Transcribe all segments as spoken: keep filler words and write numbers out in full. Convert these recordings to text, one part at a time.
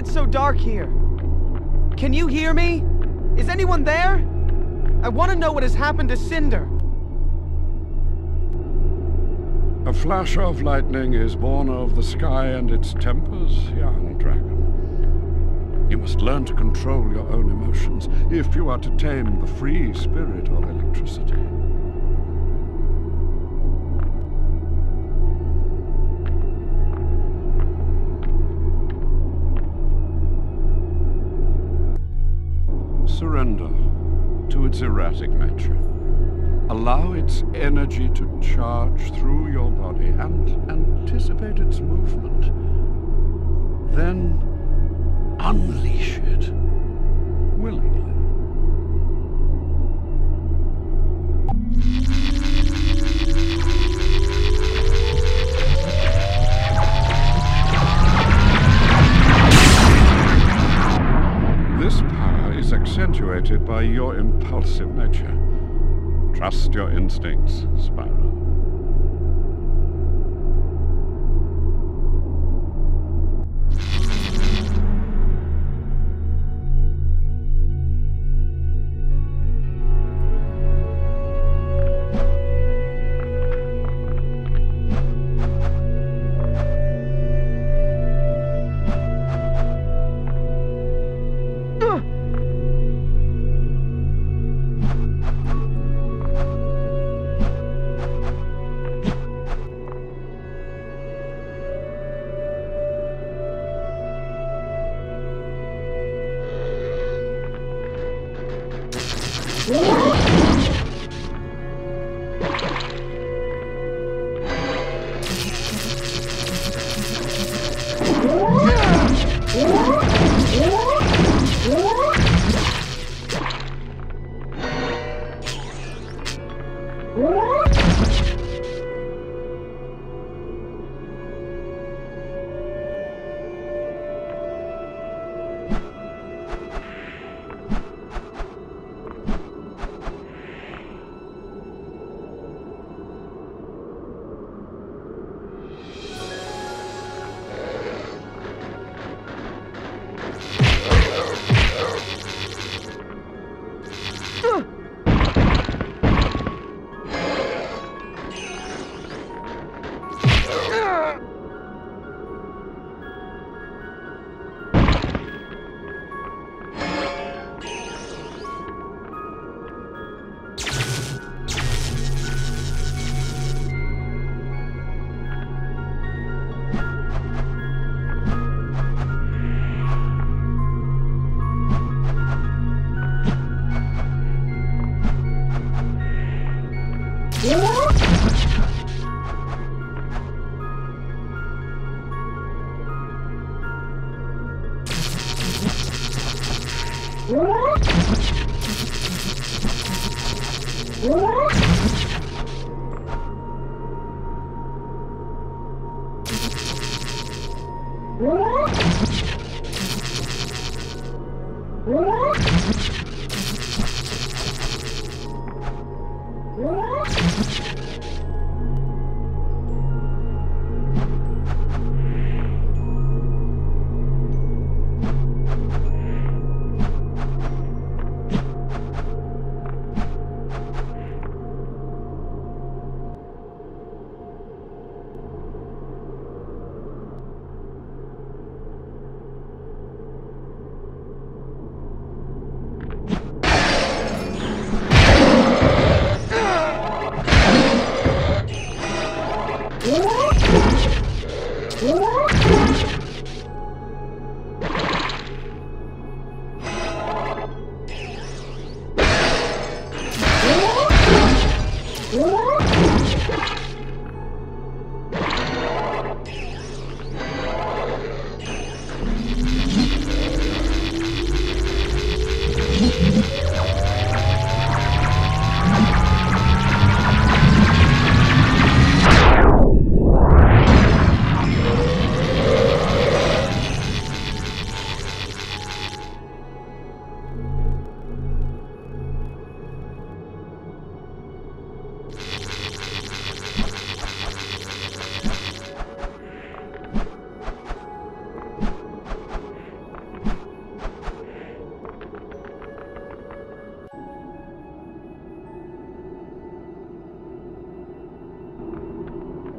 it so dark here? Can you hear me? Is anyone there? I want to know what has happened to Cinder. A flash of lightning is born of the sky and its tempers, young dragon. You must learn to control your own emotions if you are to tame the free spirit of electricity. Surrender to its erratic nature. Allow its energy to charge through your body and anticipate its movement. Then unleash it willingly. This power is accentuated by your impulsive nature. Trust your instincts, Spyro.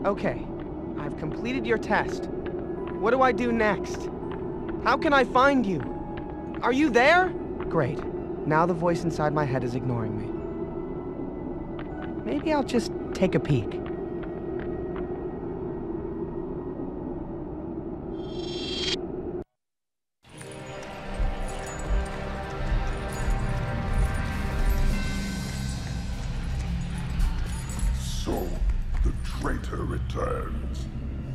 Okay, I've completed your test. What do I do next? How can I find you? Are you there? Great. Now the voice inside my head is ignoring me. Maybe I'll just take a peek. Returns.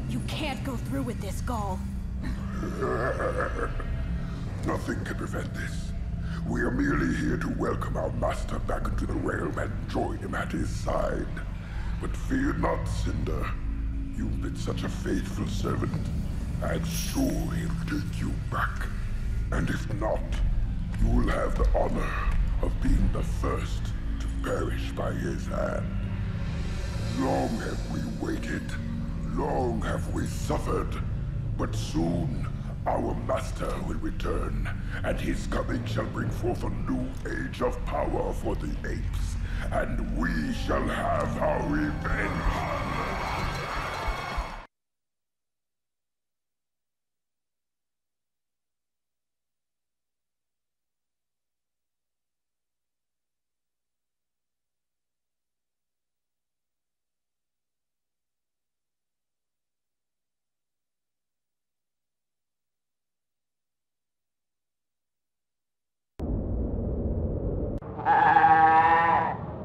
You can't go through with this, Gaul. Nothing can prevent this. We are merely here to welcome our master back into the realm and join him at his side. But fear not, Cinder. You've been such a faithful servant, and sure he'll take you back. And if not, you will have the honor of being the first to perish by his hand. Long have we waited, long have we suffered, but soon our master will return, and his coming shall bring forth a new age of power for the apes, and we shall have our revenge.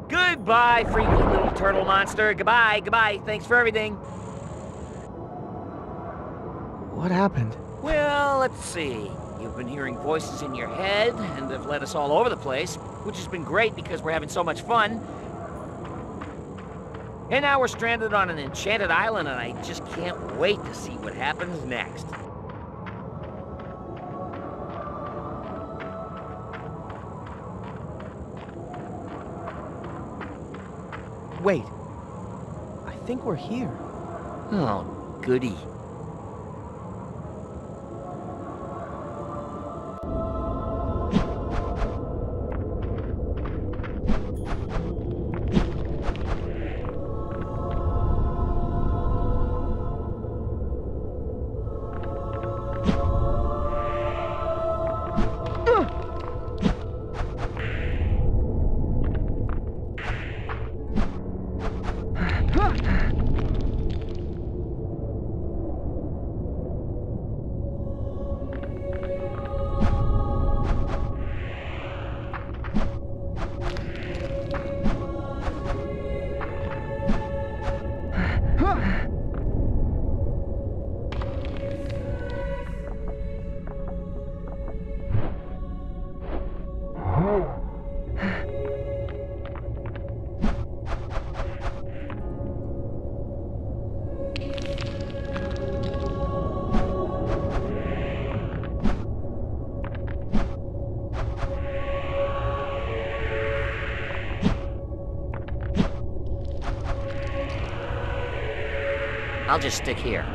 Goodbye, freaky little turtle monster. Goodbye, goodbye. Thanks for everything. What happened? Well, let's see. You've been hearing voices in your head, and they've led us all over the place, which has been great because we're having so much fun. And now we're stranded on an enchanted island, and I just can't wait to see what happens next. Wait, I think we're here. Oh, goody. I'll just stick here.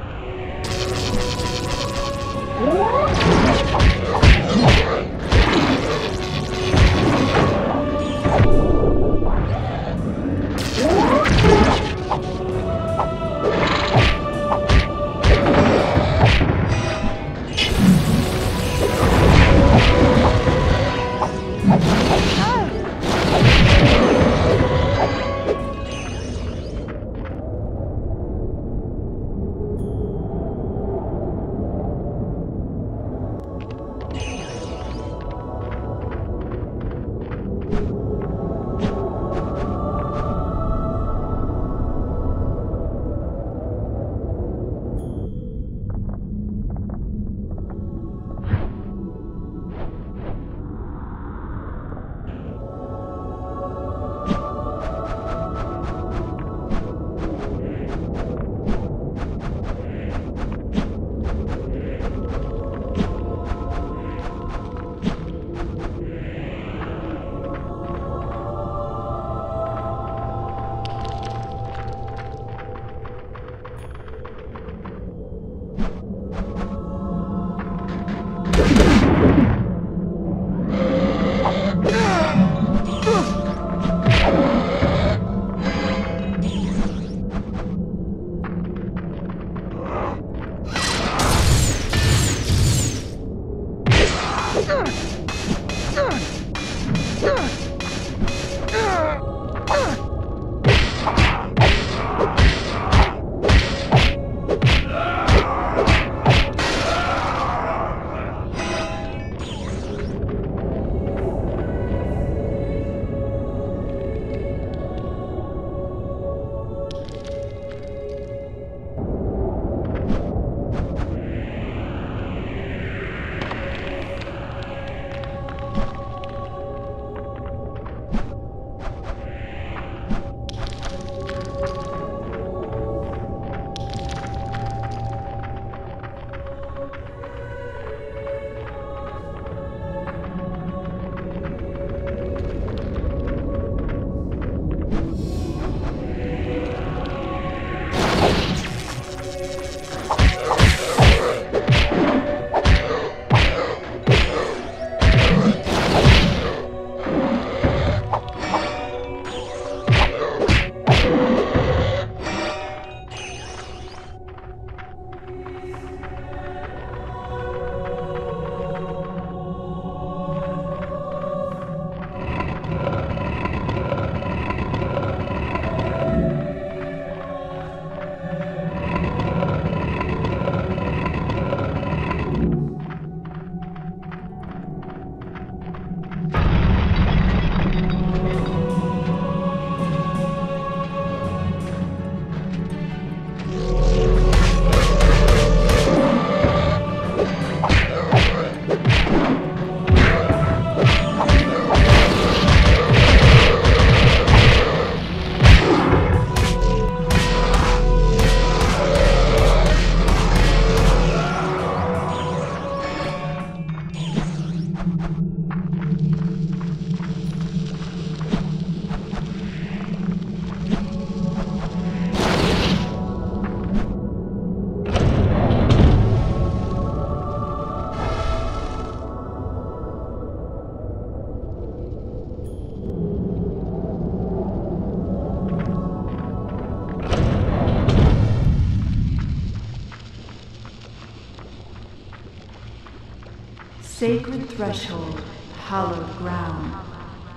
Sacred threshold, hallowed ground,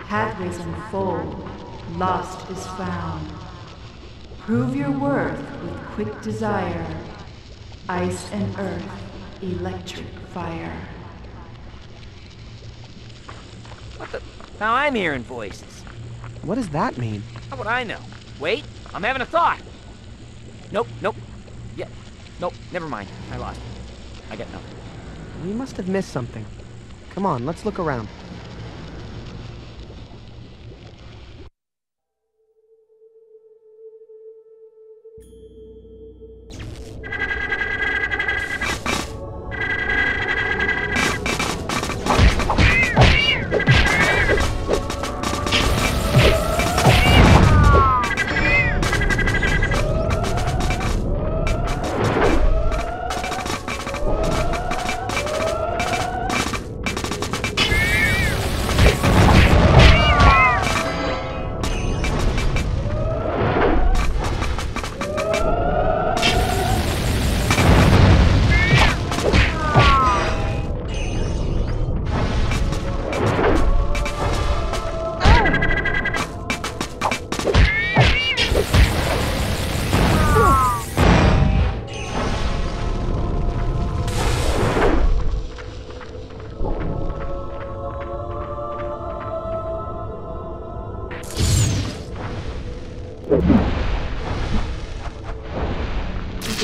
pathways unfold, lost is found. Prove your worth with quick desire, ice and earth, electric fire. What the? Now I'm hearing voices. What does that mean? How would I know? Wait, I'm having a thought. Nope, nope. Yeah, nope, never mind. I lost it. I got nothing. We must have missed something. Come on, let's look around.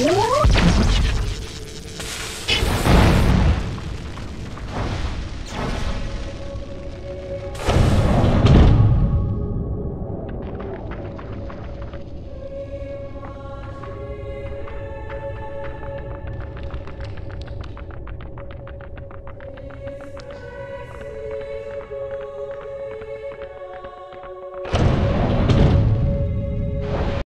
What?